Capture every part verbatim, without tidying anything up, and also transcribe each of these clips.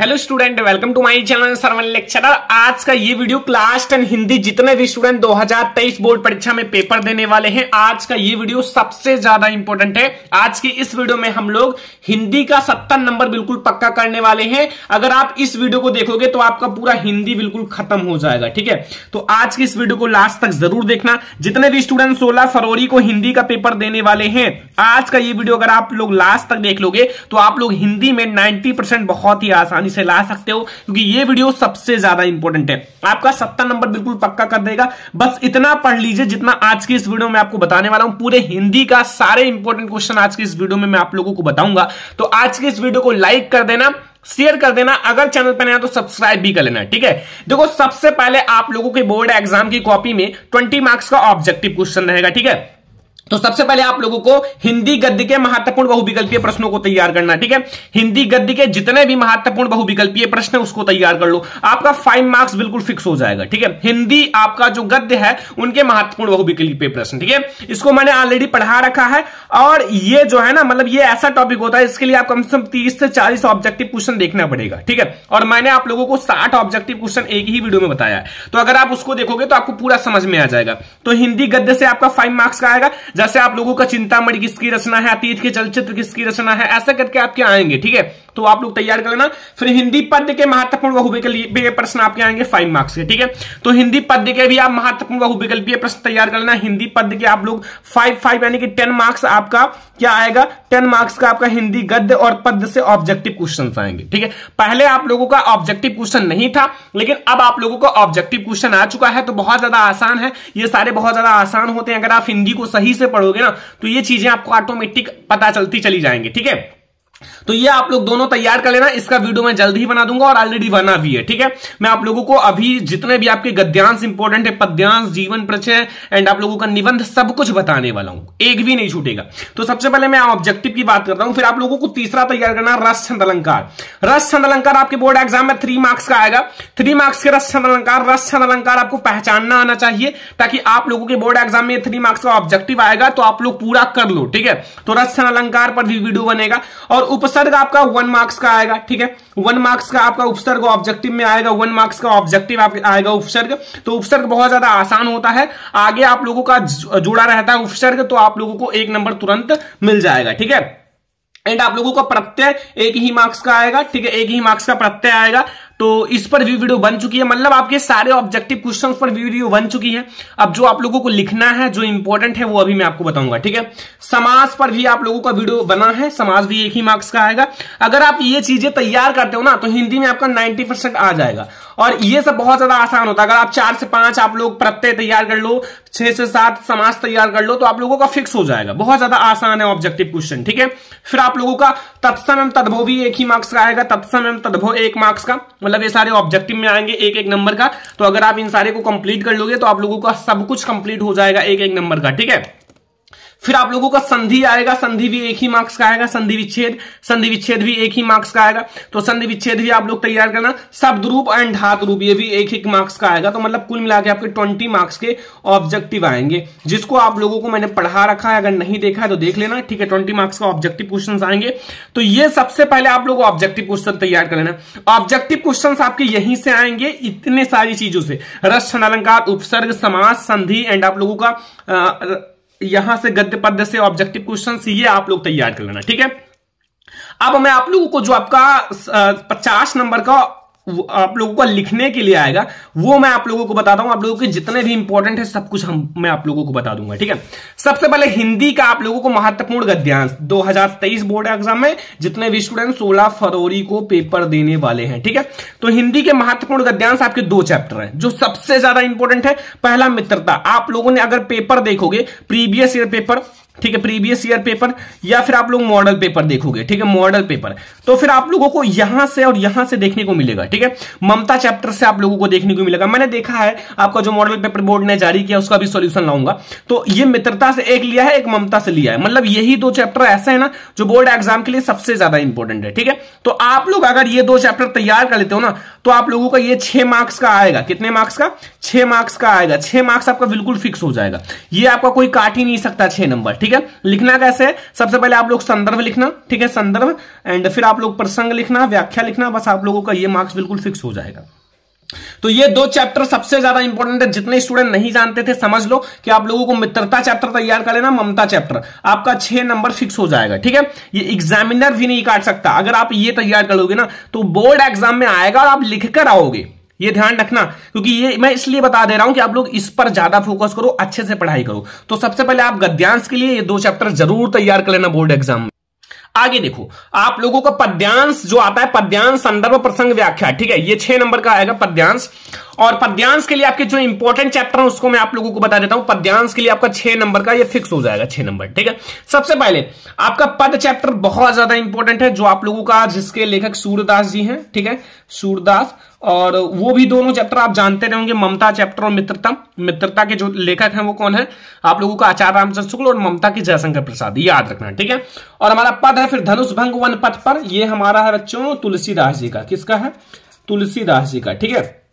Hello student, welcome to my channel Shravan lecturer. आज का ये वीडियो क्लास टेन हिंदी जितने भी स्टूडेंट दो हज़ार तेईस बोर्ड परीक्षा में पेपर देने वाले हैं, आज का ये वीडियो सबसे ज्यादा इंपॉर्टेंट है। आज की इस वीडियो में हम लोग हिंदी का सत्तर नंबर बिल्कुल पक्का करने वाले हैं। अगर आप इस वीडियो को देखोगे तो आपका पूरा हिंदी बिल्कुल खत्म हो जाएगा, ठीक है। तो आज की इस वीडियो को लास्ट तक जरूर देखना। जितने भी स्टूडेंट सोलह फरवरी को हिंदी का पेपर देने वाले हैं, आज का ये वीडियो अगर आप लोग लास्ट तक देख लोगे तो आप लोग हिंदी में नाइन्टी परसेंट बहुत ही आसानी से ला सकते हो, क्योंकि ये वीडियो सबसे ज्यादा इंपॉर्टेंट है। आपका सत्तर नंबर बिल्कुल पक्का कर देगा। बस इतना पढ़ लीजिए जितना आज की इस वीडियो में आपको बताने वाला हूं। पूरे हिंदी का सारे इंपॉर्टेंट क्वेश्चन आज की इस वीडियो में मैं आप लोगों को बताऊंगा। तो आज की इस वीडियो को लाइक कर देना, शेयर कर देना, अगर चैनल पर नया तो सब्सक्राइब भी कर लेना, ठीक है। देखो, सबसे पहले आप लोगों के बोर्ड एग्जाम की कॉपी में ट्वेंटी मार्क्स का ऑब्जेक्टिव क्वेश्चन रहेगा, ठीक है। तो सबसे पहले आप लोगों को हिंदी गद्य के महत्वपूर्ण बहुविकल्पीय प्रश्नों को तैयार करना, ठीक है। हिंदी गद्य के जितने भी महत्वपूर्ण बहुविकल्पीय प्रश्न है उसको तैयार कर लो, आपका फाइव मार्क्स बिल्कुल फिक्स हो जाएगा, ठीक है। हिंदी आपका जो गद्य है उनके महत्वपूर्ण बहुविकल्पीय प्रश्न, ठीक है। इसको मैंने ऑलरेडी पढ़ा रखा है और ये जो है ना, मतलब ये ऐसा टॉपिक होता है इसके लिए आप कम से कम तीस से चालीस ऑब्जेक्टिव क्वेश्चन देखना पड़ेगा, ठीक है। और मैंने आप लोगों को साठ ऑब्जेक्टिव क्वेश्चन एक ही वीडियो में बताया है, तो अगर आप उसको देखोगे तो आपको पूरा समझ में आ जाएगा। तो हिंदी गद्य से आपका फाइव मार्क्स का आएगा। जैसे आप लोगों का चिंतामणि किसकी रचना है, अतीत के चलचित्र किसकी रचना है, ऐसा करके आपके आएंगे, ठीक है। तो आप लोग तैयार करना। फिर हिंदी पद्य के महत्वपूर्ण बहुविकल्पीय प्रश्न आपके आएंगे फाइव मार्क्स के, ठीक है। तो हिंदी पद्य के भी आप महत्वपूर्ण बहुविकल्पीय प्रश्न तैयार करना। हिंदी पद्य के आप लोग फाइव फाइव यानी कि टेन मार्क्स आपका क्या आएगा, टेन मार्क्स का आपका हिंदी गद्य और पद्य से ऑब्जेक्टिव क्वेश्चन आएंगे, ठीक है। पहले आप लोगों का ऑब्जेक्टिव क्वेश्चन नहीं था, लेकिन अब आप लोगों का ऑब्जेक्टिव क्वेश्चन आ चुका है, तो बहुत ज्यादा आसान है। ये सारे बहुत ज्यादा आसान होते हैं। अगर आप हिंदी को सही से पढ़ोगे ना तो ये चीजें आपको ऑटोमेटिक पता चलती चली जाएंगी, ठीक है। तो ये आप लोग दोनों तैयार कर लेना। इसका वीडियो मैं जल्द ही बना दूंगा और ऑलरेडी बना भी है, ठीक है। मैं आप लोगों को अभी जितने भी आपके गद्यांश इंपॉर्टेंट है, पद्यांश, जीवन परिचय एंड आप लोगों का निबंध, सब कुछ बताने वाला हूं, एक भी नहीं छूटेगा। तो सबसे पहले मैं ऑब्जेक्टिव की बात करता हूं। फिर आप लोगों को तीसरा तैयार करना रस छंद अलंकार। रस छंद अलंकार आपके बोर्ड एग्जाम में थ्री मार्क्स का आएगा। थ्री मार्क्स के रस छंद अलंकार। रस छंद अलंकार आपको पहचानना आना चाहिए, ताकि आप लोगों के बोर्ड एग्जाम में थ्री मार्क्स का ऑब्जेक्टिव आएगा तो आप लोग पूरा कर लो, ठीक है। तो रस छंद अलंकार पर भी वीडियो बनेगा। और उपसर्ग आपका वन मार्क्स का आएगा, ठीक है। वन मार्क्स का आपका उपसर्ग ऑब्जेक्टिव में आएगा। वन मार्क्स का ऑब्जेक्टिव आएगा उपसर्ग। तो उपसर्ग बहुत ज्यादा आसान होता है, आगे आप लोगों का जुड़ा रहता है उपसर्ग, तो आप लोगों को एक नंबर तुरंत मिल जाएगा, ठीक है। एंड आप लोगों का प्रत्यय एक ही मार्क्स का आएगा, ठीक है। एक ही मार्क्स का प्रत्यय आएगा, तो इस पर भी वीडियो बन चुकी है। मतलब आपके सारे ऑब्जेक्टिव क्वेश्चन पर वीडियो बन चुकी है। अब जो आप लोगों को लिखना है, जो इंपॉर्टेंट है, वो अभी मैं आपको बताऊंगा, ठीक है। समास पर भी आप लोगों का वीडियो बना है। समास भी एक ही मार्क्स का आएगा। अगर आप ये चीजें तैयार करते हो ना तो हिंदी में आपका नाइन्टी परसेंट आ जाएगा। और ये सब बहुत ज्यादा आसान होता है। अगर आप चार से पांच आप लोग प्रत्यय तैयार कर लो, छह से सात समास तैयार कर लो, तो आप लोगों का फिक्स हो जाएगा। बहुत ज्यादा आसान है ऑब्जेक्टिव क्वेश्चन, ठीक है। फिर आप लोगों का तत्सम एवं तद्भव भी एक ही मार्क्स का आएगा। तत्सम एवं तद्भव एक मार्क्स का, मतलब ये सारे ऑब्जेक्टिव में आएंगे एक एक नंबर का। तो अगर आप इन सारे को कंप्लीट कर लोगे तो आप लोगों का सब कुछ कंप्लीट हो जाएगा एक एक नंबर का, ठीक है। फिर आप लोगों का संधि आएगा। संधि भी एक ही मार्क्स का आएगा। संधि विच्छेद, संधि विच्छेद भी एक ही मार्क्स का आएगा। तो संधि विच्छेद भी आप लोग तैयार करना। शब्द रूप एंड धातु रूप, ये भी एक ही मार्क्स का आएगा। तो मतलब कुल मिला के आपके बीस मार्क्स के ऑब्जेक्टिव आएंगे, जिसको आप लोगों को मैंने पढ़ा रखा है, अगर नहीं देखा है तो देख लेना, ठीक है। बीस मार्क्स का ऑब्जेक्टिव क्वेश्चन आएंगे। तो ये सबसे पहले आप लोग ऑब्जेक्टिव क्वेश्चन तैयार कर लेना। ऑब्जेक्टिव क्वेश्चन आपके यहीं से आएंगे, इतने सारी चीजों से। रस, छंद अलंकार, उपसर्ग, समास, संधि एंड आप लोगों का यहां से गद्य पद्य से ऑब्जेक्टिव क्वेश्चंस, ये आप लोग तैयार कर लेना, ठीक है। अब मैं आप लोगों को जो आपका पचास नंबर का आप लोगों का लिखने के लिए आएगा वो मैं आप लोगों को बताता हूं। आप लोगों के जितने भी इंपॉर्टेंट है सब कुछ हम मैं आप लोगों को बता दूंगा, ठीक है। सबसे पहले हिंदी का आप लोगों को महत्वपूर्ण गद्यांश। दो हज़ार तेईस बोर्ड एग्जाम में जितने भी स्टूडेंट सोलह फरवरी को पेपर देने वाले हैं, ठीक है, तो हिंदी के महत्वपूर्ण गद्यांश आपके दो चैप्टर है जो सबसे ज्यादा इंपॉर्टेंट है। पहला मित्रता। आप लोगों ने अगर पेपर देखोगे प्रीवियस ईयर पेपर, ठीक है, प्रीवियस ईयर पेपर, या फिर आप लोग मॉडल पेपर देखोगे, ठीक है, मॉडल पेपर, तो फिर आप लोगों को यहां से और यहां से देखने को मिलेगा, ठीक है। ममता चैप्टर से आप लोगों को देखने को मिलेगा। मैंने देखा है आपका जो मॉडल पेपर बोर्ड ने जारी किया उसका भी सॉल्यूशन लाऊंगा। तो ये मित्रता से एक लिया है, एक ममता से लिया है। मतलब यही दो चैप्टर ऐसे है ना जो बोर्ड एग्जाम के लिए सबसे ज्यादा इंपॉर्टेंट है, ठीक है। तो आप लोग अगर ये दो चैप्टर तैयार कर लेते हो ना तो आप लोगों का ये छह मार्क्स का आएगा। कितने मार्क्स का? छह मार्क्स का आएगा। छह मार्क्स आपका बिल्कुल फिक्स हो जाएगा, ये आपका कोई काट ही नहीं सकता छह नंबर। ठीक है, लिखना कैसे है? सबसे पहले आप लोग संदर्भ लिखना, ठीक है, संदर्भ, एंड फिर आप लोग प्रसंग लिखना, व्याख्या लिखना, बस आप लोगों का ये मार्क्स बिल्कुल फिक्स हो जाएगा। तो ये दो चैप्टर सबसे ज्यादा इंपॉर्टेंट है, जितने स्टूडेंट नहीं जानते थे समझ लो कि आप लोगों को मित्रता चैप्टर तैयार कर लेना, ममता चैप्टर, आपका छह नंबर फिक्स हो जाएगा। ठीक है, ये एग्जामिनर भी नहीं काट सकता, अगर आप ये तैयार करोगे ना तो बोर्ड एग्जाम में आएगा और आप लिख कर आओगे, ये ध्यान रखना। क्योंकि ये मैं इसलिए बता दे रहा हूं कि आप लोग इस पर ज्यादा फोकस करो, अच्छे से पढ़ाई करो। तो सबसे पहले आप गद्यांश के लिए ये दो चैप्टर जरूर तैयार कर लेना बोर्ड एग्जाम में। आगे देखो, आप लोगों का पद्यांश जो आता है, पद्यांश, संदर्भ, प्रसंग, व्याख्या, ठीक है, ये छह नंबर का आएगा पद्यांश। और पद्यांश के लिए आपके जो इंपॉर्टेंट चैप्टर है उसको मैं आप लोगों को बता देता हूं। पद्यांश के लिए आपका छह नंबर का ये फिक्स हो जाएगा, छह नंबर। ठीक है, सबसे पहले आपका पद चैप्टर बहुत ज्यादा इंपॉर्टेंट है, जो आप लोगों का, जिसके लेखक सूरदास जी हैं, ठीक है, सूरदास, और वो भी दोनों चैप्टर आप जानते रहेंगे, ममता चैप्टर और मित्रता। मित्रता के जो लेखक हैं वो कौन है? आप लोगों का आचार्य रामचंद्र शुक्ल, और ममता की जयशंकर प्रसाद, याद रखना। ठीक है, और हमारा पद है फिर धनुष भंग वन पथ पर, ये हमारा है बच्चों तुलसीदास जी का। किसका है? तुलसीदास जी का। ठीक है,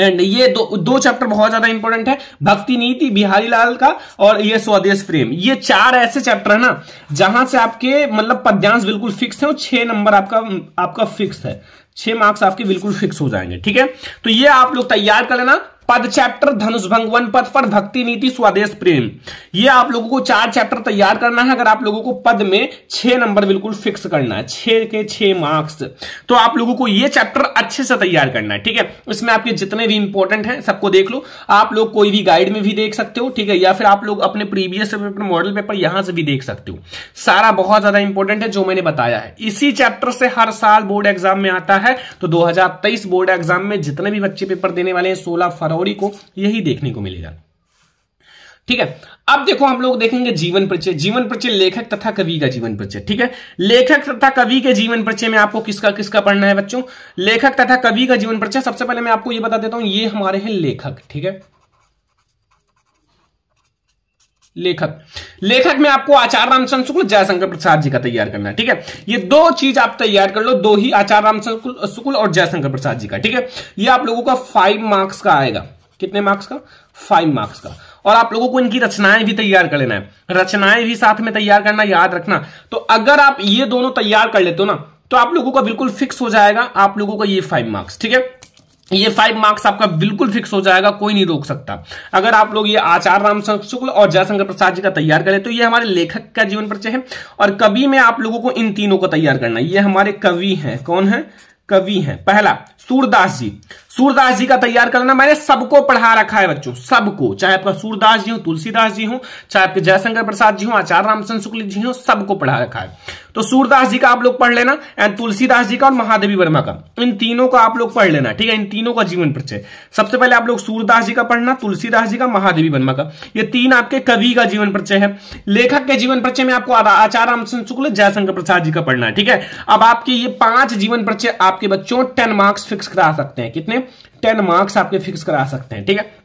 एंड ये दो दो चैप्टर बहुत ज्यादा इंपॉर्टेंट है, भक्ति नीति बिहारी लाल का, और ये स्वदेश प्रेम। ये चार ऐसे चैप्टर है ना जहां से आपके मतलब पद्यांश बिल्कुल फिक्स है, और छह नंबर आपका आपका फिक्स है, छह मार्क्स आपके बिल्कुल फिक्स हो जाएंगे। ठीक है, तो ये आप लोग तैयार कर लेना, पद चैप्टर, धनुष भंग वन पथ पर, भक्ति नीति, स्वदेश प्रेम, ये आप लोगों को चार चैप्टर तैयार करना है। अगर आप लोगों को पद में छह नंबर बिल्कुल फिक्स करना है, छह के छह मार्क्स, तो आप लोगों को ये चैप्टर अच्छे से तैयार करना है। ठीक है, इसमें आपके जितने भी इंपॉर्टेंट हैं सबको देख लो, आप लोग कोई भी गाइड में भी देख सकते हो, ठीक है, या फिर आप लोग अपने प्रीवियस पेपर, मॉडल पेपर, यहां से भी देख सकते हो। सारा बहुत ज्यादा इंपॉर्टेंट है जो मैंने बताया है। इसी चैप्टर से हर साल बोर्ड एग्जाम में आता है, तो दो हजार तेईस बोर्ड एग्जाम में जितने भी बच्चे पेपर देने वाले हैं सोलह फरवरी को यही देखने को मिलेगा। ठीक है, अब देखो हम लोग देखेंगे जीवन परिचय। जीवन परिचय लेखक तथा कवि का जीवन परिचय। ठीक है, लेखक तथा कवि के जीवन परिचय में आपको किसका किसका पढ़ना है बच्चों? लेखक तथा कवि का जीवन परिचय। सबसे पहले मैं आपको यह बता देता हूं, ये हमारे हैं लेखक। ठीक है, लेखक लेखक में आपको आचार्य रामचंद्र शुक्ल, जयशंकर प्रसाद जी का तैयार करना है। ठीक है, ये दो चीज आप तैयार कर लो, दो ही, आचार्य रामचंद्र शुक्ल और जयशंकर प्रसाद जी का। ठीक है, ये आप लोगों का फाइव मार्क्स का आएगा। कितने मार्क्स का? फाइव मार्क्स का। और आप लोगों को इनकी रचनाएं भी तैयार कर लेना है, रचनाएं भी साथ में तैयार करना, याद रखना। तो अगर आप ये दोनों तैयार कर लेते हो ना तो आप लोगों का बिल्कुल फिक्स हो जाएगा, आप लोगों का ये फाइव मार्क्स। ठीक है, ये फाइव मार्क्स आपका बिल्कुल फिक्स हो जाएगा, कोई नहीं रोक सकता। अगर आप लोग ये आचार्य रामचंद्र शुक्ल और जयशंकर प्रसाद जी का तैयार करें, तो ये हमारे लेखक का जीवन परिचय है। और कवि में आप लोगों को इन तीनों को तैयार करना है, ये हमारे कवि हैं। कौन है? कवि हैं। पहला सूरदास जी, सूरदास जी का तैयार करना। मैंने सबको पढ़ा रखा है बच्चों, सबको, चाहे आपका सूरदास जी हो, तुलसीदास जी हो, चाहे आपके जयशंकर प्रसाद जी हो, आचार्य रामचंद्र शुक्ल जी हो, सबको पढ़ा रखा है। तो सूरदास जी का आप लोग पढ़ लेना, एंड तुलसीदास जी का और महादेवी वर्मा का, इन तीनों का आप लोग पढ़ लेना। ठीक है, इन तीनों का जीवन परिचय। सबसे पहले आप लोग सूरदास जी का पढ़ना, तुलसीदास जी का, महादेवी वर्मा का, ये तीन आपके कवि का जीवन परिचय है। लेखक के जीवन परिचय में आपको आचार्य रामचंद्र शुक्ल, जयशंकर प्रसाद जी का पढ़ना है। ठीक है, अब आपके ये पांच जीवन परिचय आपके बच्चों टेन मार्क्स फिक्स करा सकते हैं। कितने? टेन मार्क्स आपके फिक्स करा सकते हैं। ठीक है,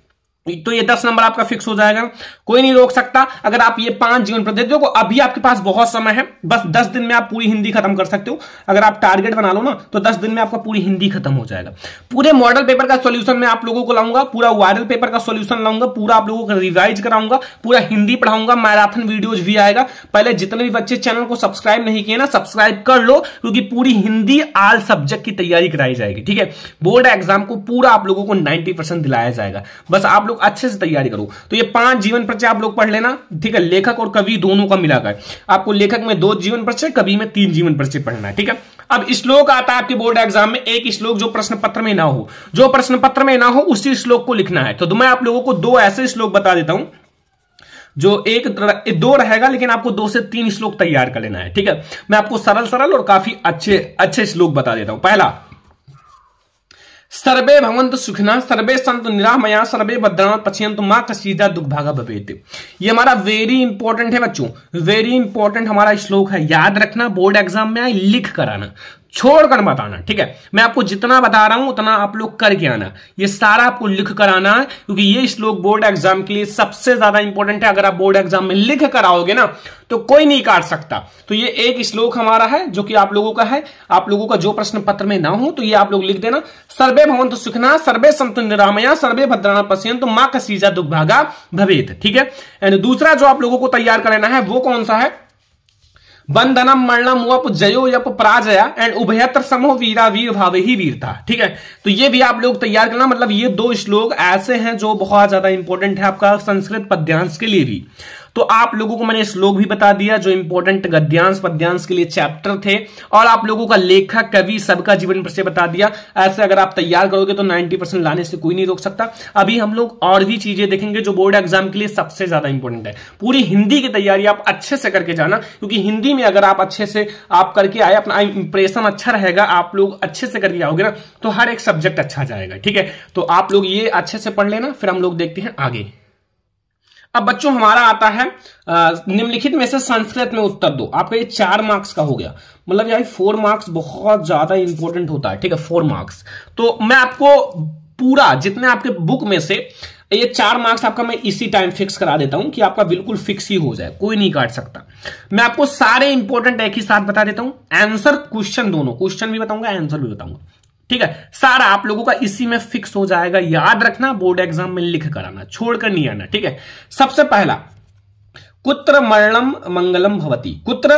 तो ये दस नंबर आपका फिक्स हो जाएगा, कोई नहीं रोक सकता। अगर आप ये पांच जीवन परिचय, देखो अभी आपके पास बहुत समय है, बस दस दिन में आप पूरी हिंदी खत्म कर सकते हो। अगर आप टारगेट बना लो ना तो दस दिन में आपका पूरी हिंदी खत्म हो जाएगा। पूरे मॉडल पेपर का सॉल्यूशन मैं आप लोगों को लाऊंगा, पूरा वायरल पेपर का सॉल्यूशन लाऊंगा, पूरा आप लोगों को रिवाइज कराऊंगा, पूरा हिंदी पढ़ाऊंगा, मैराथन वीडियोज भी आएगा। पहले जितने भी बच्चे चैनल को सब्सक्राइब नहीं किए ना, सब्सक्राइब कर लो, क्योंकि पूरी हिंदी आल सब्जेक्ट की तैयारी कराई जाएगी। ठीक है, बोर्ड एग्जाम को पूरा आप लोगों को नाइन्टी परसेंट दिलाया जाएगा, बस आप अच्छे से तैयारी करो। तो ये पांच जीवन परिचय आप लोग पढ़ लेना। ठीक है, लेखक और कवि दोनों का मिलाकर आपको, लेखक में दो जीवन परिचय, कवि में तीन जीवन परिचय पढ़ना है। ठीक है, अब श्लोक आता है आपके बोर्ड एग्जाम में, एक श्लोक जो प्रश्न पत्र में ना हो, जो प्रश्न पत्र में ना हो उसी श्लोक को लिखना है। तो मैं आप लोगों को दो ऐसे श्लोक बता देता हूं, जो एक दो रहेगा, लेकिन आपको दो से तीन श्लोक तैयार कर लेना है। ठीक है, मैं आपको सरल सरल और काफी अच्छे अच्छे श्लोक बता देता हूं। पहला, सर्वे भवन्तु सुखिनः सर्वे सन्तु निरामयाः सर्वे भद्राणि पश्यन्तु माँ कश्चित् दुःखभाग् भवेत्। ये हमारा वेरी इंपॉर्टेंट है बच्चों, वेरी इंपॉर्टेंट हमारा श्लोक है, याद रखना, बोर्ड एग्जाम में आए लिख कराना। छोड़कर मत आना, ठीक है। मैं आपको जितना बता रहा हूं उतना आप लोग करके आना, ये सारा आपको लिख कर आना है, क्योंकि ये श्लोक बोर्ड एग्जाम के लिए सबसे ज्यादा इंपॉर्टेंट है। अगर आप बोर्ड एग्जाम में लिख कर आओगे ना तो कोई नहीं काट सकता। तो ये एक श्लोक हमारा है जो कि आप लोगों का है। आप लोगों का जो प्रश्न पत्र में ना हो तो ये आप लोग लिख देना, सर्वे भवन्तु सुखिनः सर्वे सन्तु निरामया सर्वे भद्राणि पश्यन्तु मां कश्चित् दुर्भागा भवेत्, ठीक है। एंड दूसरा जो आप लोगों को तैयार कर लेना है वो कौन सा है, बंधनम मरणम वप जयो यप पराजया एंड उभयत्र समो वीरा वीर भावे ही वीरता, ठीक है। तो ये भी आप लोग तैयार करना, मतलब ये दो श्लोक ऐसे हैं जो बहुत ज्यादा इंपॉर्टेंट है आपका संस्कृत पद्यांश के लिए भी। तो आप लोगों को मैंने श्लोक भी बता दिया जो इंपॉर्टेंट गद्यांश पद्यांश के लिए चैप्टर थे, और आप लोगों का लेखक कवि सबका जीवन परिचय बता दिया। ऐसे अगर आप तैयार करोगे तो नब्बे परसेंट लाने से कोई नहीं रोक सकता। अभी हम लोग और भी चीजें देखेंगे जो बोर्ड एग्जाम के लिए सबसे ज्यादा इंपॉर्टेंट है। पूरी हिंदी की तैयारी आप अच्छे से करके जाना, क्योंकि हिंदी में अगर आप अच्छे से आप करके आए, अपना इंप्रेशन अच्छा रहेगा, आप लोग अच्छे से करके आओगे ना तो हर एक सब्जेक्ट अच्छा जाएगा, ठीक है। तो आप लोग ये अच्छे से पढ़ लेना, फिर हम लोग देखते हैं आगे। अब बच्चों हमारा आता है निम्नलिखित में से संस्कृत में उत्तर दो। आपका ये चार मार्क्स का हो गया, मतलब यार फोर मार्क्स बहुत ज्यादा इंपॉर्टेंट होता है, ठीक है, फोर मार्क्स। तो मैं आपको पूरा जितने आपके बुक में से ये चार मार्क्स आपका मैं इसी टाइम फिक्स करा देता हूं कि आपका बिल्कुल फिक्स ही हो जाए, कोई नहीं काट सकता। मैं आपको सारे इंपॉर्टेंट एक ही साथ बता देता हूं, आंसर क्वेश्चन दोनों, क्वेश्चन भी बताऊंगा आंसर भी बताऊंगा, ठीक है। सारा आप लोगों का इसी में फिक्स हो जाएगा। याद रखना, बोर्ड एग्जाम में लिख कर आना, छोड़कर नहीं आना, ठीक है। सबसे पहला, कुत्र मरणम मंगलम भवति, कुत्र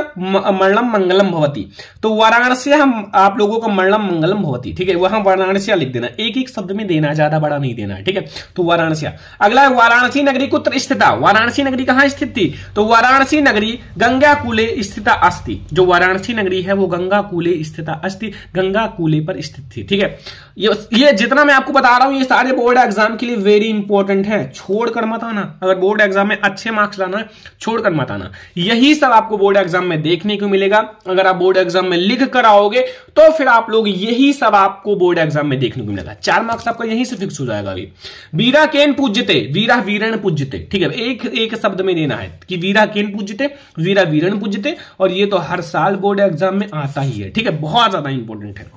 मरणम मंगलम भवति, तो वाराणसी हम आप लोगों का मरणम मंगलम भवति, ठीक है, वहां वाराणसी लिख देना, एक एक शब्द में देना, ज्यादा बड़ा नहीं देना, ठीक है। तो वाराणसी। अगला है वाराणसी नगरी कुत्र स्थिता, वाराणसी नगरी कहां स्थित थी, तो वाराणसी नगरी गंगा कूले स्थिता अस्ति, जो वाराणसी नगरी है वो गंगा कूले स्थिता अस्ति, गंगा कूले पर स्थित थी, ठीक है। ये जितना मैं आपको बता रहा हूं ये सारे बोर्ड एग्जाम के लिए वेरी इंपॉर्टेंट है, छोड़कर मत आना। अगर बोर्ड एग्जाम में अच्छे मार्क्स लाना है छोड़कर मत आना। यही सब आपको बोर्ड एग्जाम में देखने को मिलेगा। अगर आप बोर्ड एग्जाम में लिख कर आओगे तो फिर आप लोग यही सब आपको बोर्ड एग्जाम में देखने को मिलेगा। चार मार्क्स आपका यहीं से फिक्स हो जाएगा। अभी वीरा केन पूज्यते, वीरा वीरण पूज्यते, ठीक है, एक एक शब्द में देना है कि वीरा केन पूज्यते, वीरा वीरण पूज्यते, और ये तो हर साल बोर्ड एग्जाम में आता ही है, ठीक है, बहुत ज्यादा इंपॉर्टेंट है।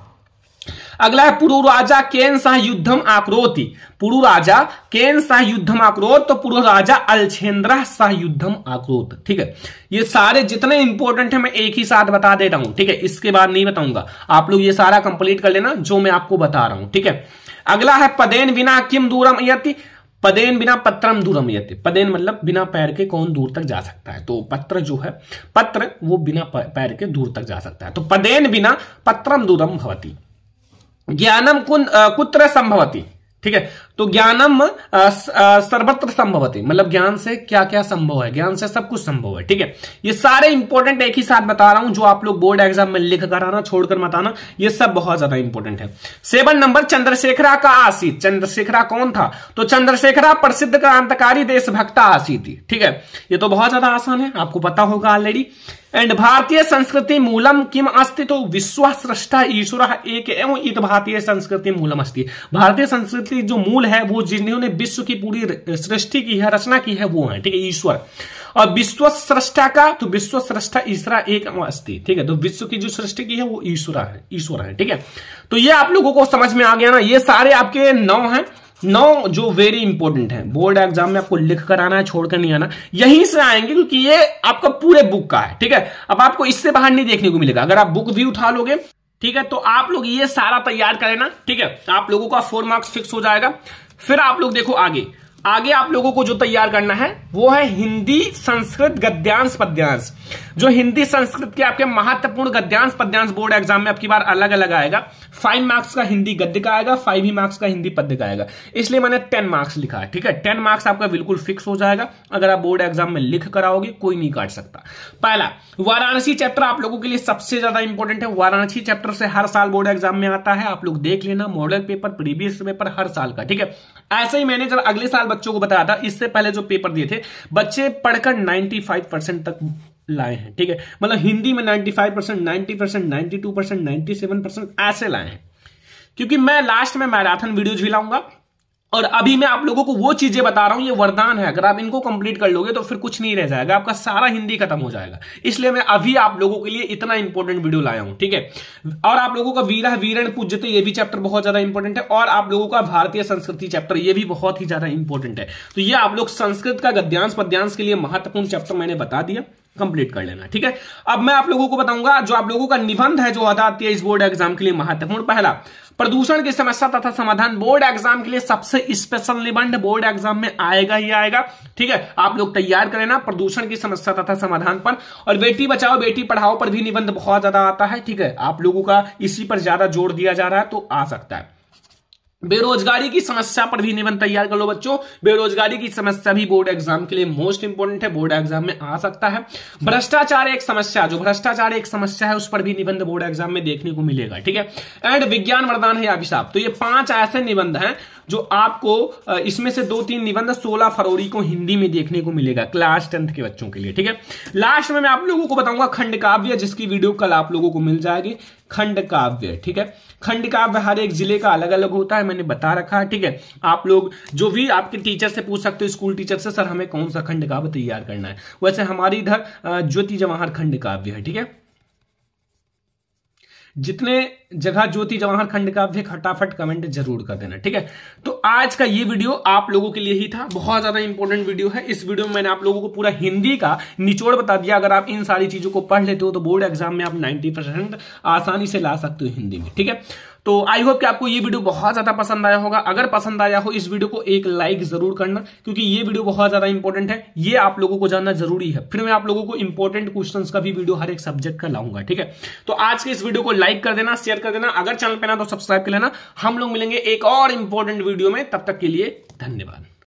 अगला है पुरु राजा केन सह युद्धम आक्रोति, पुरु राजा केन सह युद्धम आक्रोत, तो पुरु राजा अलछेंद्र सह युद्धम आक्रोत, ठीक है। ये सारे जितने इंपॉर्टेंट है मैं एक ही साथ बता देता हूं, ठीक है, इसके बाद नहीं बताऊंगा। आप लोग ये सारा कंप्लीट कर लेना जो मैं आपको बता रहा हूं, ठीक है। अगला है पदेन बिना किम दूरम यति, पदेन बिना पत्रम दूरम यति, पदेन मतलब बिना पैर के कौन दूर तक जा सकता है, तो पत्र जो है पत्र वो बिना पैर के दूर तक जा सकता है, तो पदेन बिना पत्रम दूरम भवति। ज्ञानम कुत्र संभवती, ठीक है, तो ज्ञानम सर्वत्र संभवती, मतलब ज्ञान से क्या क्या संभव है, ज्ञान से सब कुछ संभव है, ठीक है। ये सारे इंपॉर्टेंट एक ही साथ बता रहा हूं जो आप लोग बोर्ड एग्जाम में लिख कर आना, छोड़कर मत आना, ये सब बहुत ज्यादा इंपॉर्टेंट है। सेवन नंबर, चंद्रशेखरा का आसीत, चंद्रशेखरा कौन था, तो चंद्रशेखरा प्रसिद्ध क्रांतिकारी देशभक्ता आसीत, ठीक है, ये तो बहुत ज्यादा आसान है, आपको पता होगा ऑलरेडी। एंड भारतीय संस्कृति मूलम किम अस्ति, तो विश्व सृष्टा ईश्वर एक एवं इत भारतीय संस्कृति मूलम अस्ति, भारतीय संस्कृति जो मूल है वो जिन्होंने विश्व की पूरी सृष्टि की है, रचना की है, वो है, ठीक है, ईश्वर। और विश्व सृष्टा का, तो विश्व सृष्टा ईश्वर एक एवं अस्ति, ठीक है, तो विश्व की जो सृष्टि की है वो ईश्वर है, ईश्वर है, ठीक है। तो ये आप लोगों को समझ में आ गया ना। ये सारे आपके नौ हैं, नौ जो वेरी इंपॉर्टेंट है, बोर्ड एग्जाम में आपको लिख कर आना है, छोड़कर नहीं आना। यहीं से आएंगे क्योंकि ये आपका पूरे बुक का है, ठीक है, अब आपको इससे बाहर नहीं देखने को मिलेगा। अगर आप बुक भी उठा लोगे, ठीक है, तो आप लोग ये सारा तैयार कर लेना, ठीक है, आप लोगों का फोर मार्क्स फिक्स हो जाएगा। फिर आप लोग देखो आगे, आगे आप लोगों को जो तैयार करना है वो है हिंदी संस्कृत गद्यांश पद्यांश। जो हिंदी संस्कृत के आपके महत्वपूर्ण गद्यांश पद्यांश बोर्ड एग्जाम में आपकी बार अलग अलग आएगा। फाइव मार्क्स का हिंदी गद्य का आएगा, फाइव ही मार्क्स का हिंदी पद्य का आएगा, इसलिए मैंने टेन मार्क्स लिखा है, ठीक है। टेन मार्क्स आपका बिल्कुल फिक्स हो जाएगा अगर आप बोर्ड एग्जाम में लिख कर आओगे, कोई नहीं काट सकता। पहला वाराणसी चैप्टर आप लोगों के लिए सबसे ज्यादा इंपॉर्टेंट है। वाराणसी चैप्टर से हर साल बोर्ड एग्जाम में आता है, आप लोग देख लेना, मॉडल पेपर, प्रीवियस पेपर, हर साल का, ठीक है। ऐसे ही मैंने जब अगले साल बच्चों को बताया था, इससे पहले जो पेपर दिए थे बच्चे पढ़कर पचानवे परसेंट तक लाए हैं, ठीक है, मतलब हिंदी में पचानवे परसेंट, नब्बे परसेंट, बानवे परसेंट, सत्तानवे परसेंट ऐसे लाए हैं। क्योंकि मैं लास्ट में मैराथन वीडियोज भी लाऊंगा, और अभी मैं आप लोगों को वो चीजें बता रहा हूं, ये वरदान है। अगर आप इनको कंप्लीट कर लोगे तो फिर कुछ नहीं रह जाएगा, आपका सारा हिंदी खत्म हो जाएगा। इसलिए मैं अभी आप लोगों के लिए इतना इंपॉर्टेंट वीडियो लाया हूं, ठीक है। और आप लोगों का वीरा वीरण पूज्यते ये भी चैप्टर बहुत ज्यादा इंपॉर्टेंट है, और आप लोगों का भारतीय संस्कृति चैप्टर ये भी बहुत ही ज्यादा इंपॉर्टेंट है। तो ये आप लोग संस्कृत का गद्यांश पद्यांश के लिए महत्वपूर्ण चैप्टर मैंने बता दिया, कंप्लीट कर लेना, ठीक है। अब मैं आप लोगों को बताऊंगा जो आप लोगों का निबंध है जो आता है इस बोर्ड एग्जाम के लिए महत्वपूर्ण। पहला, प्रदूषण की समस्या तथा समाधान, बोर्ड एग्जाम के लिए सबसे स्पेशल निबंध बोर्ड एग्जाम में आएगा ही आएगा, ठीक है। आप लोग तैयार कर लेना प्रदूषण की समस्या तथा समाधान पर। और बेटी बचाओ बेटी पढ़ाओ पर भी निबंध बहुत ज्यादा आता है, ठीक है। आप लोगों का इसी पर ज्यादा जोर दिया जा रहा है तो आ सकता है। बेरोजगारी की समस्या पर भी निबंध तैयार कर लो बच्चों, बेरोजगारी की समस्या भी बोर्ड एग्जाम के लिए मोस्ट इंपोर्टेंट है, बोर्ड एग्जाम में आ सकता है। भ्रष्टाचार एक समस्या, जो भ्रष्टाचार एक समस्या है उस पर भी निबंध बोर्ड एग्जाम में देखने को मिलेगा, ठीक है। एंड विज्ञान वरदान है अभिशाप। तो ये पांच ऐसे निबंध हैं जो आपको, इसमें से दो तीन निबंध सोलह फरवरी को हिंदी में देखने को मिलेगा क्लास टेंथ के बच्चों के लिए, ठीक है। लास्ट में मैं आप लोगों को बताऊंगा खंड काव्य, जिसकी वीडियो कल आप लोगों को मिल जाएगी, खंड काव्य, ठीक है। खंड काव्य हर एक जिले का अलग अलग होता है, मैंने बता रखा है, ठीक है। आप लोग जो भी आपके टीचर से पूछ सकते हो, स्कूल टीचर से, सर हमें कौन सा खंड काव्य तैयार करना है। वैसे हमारे इधर ज्योति जवाहर खंड काव्य है, ठीक है। जितने जगह ज्योति जवाहर खंड काव्य, फटाफट कमेंट जरूर कर देना, ठीक है। तो आज का ये वीडियो आप लोगों के लिए ही था, बहुत ज्यादा इंपॉर्टेंट वीडियो है। इस वीडियो में मैंने आप लोगों को पूरा हिंदी का निचोड़ बता दिया। अगर आप इन सारी चीजों को पढ़ लेते हो तो बोर्ड एग्जाम में आप नाइन्टी परसेंट आसानी से ला सकते हो हिंदी में, ठीक है। तो आई होप कि आपको ये वीडियो बहुत ज्यादा पसंद आया होगा। अगर पसंद आया हो इस वीडियो को एक लाइक जरूर करना, क्योंकि ये वीडियो बहुत ज्यादा इंपॉर्टेंट है, ये आप लोगों को जानना जरूरी है। फिर मैं आप लोगों को इंपॉर्टेंट क्वेश्चंस का भी वीडियो हर एक सब्जेक्ट का लाऊंगा, ठीक है। तो आज के इस वीडियो को लाइक कर देना, शेयर कर देना, अगर चैनल पे ना तो सब्सक्राइब कर लेना। हम लोग मिलेंगे एक और इंपॉर्टेंट वीडियो में, तब तक के लिए धन्यवाद।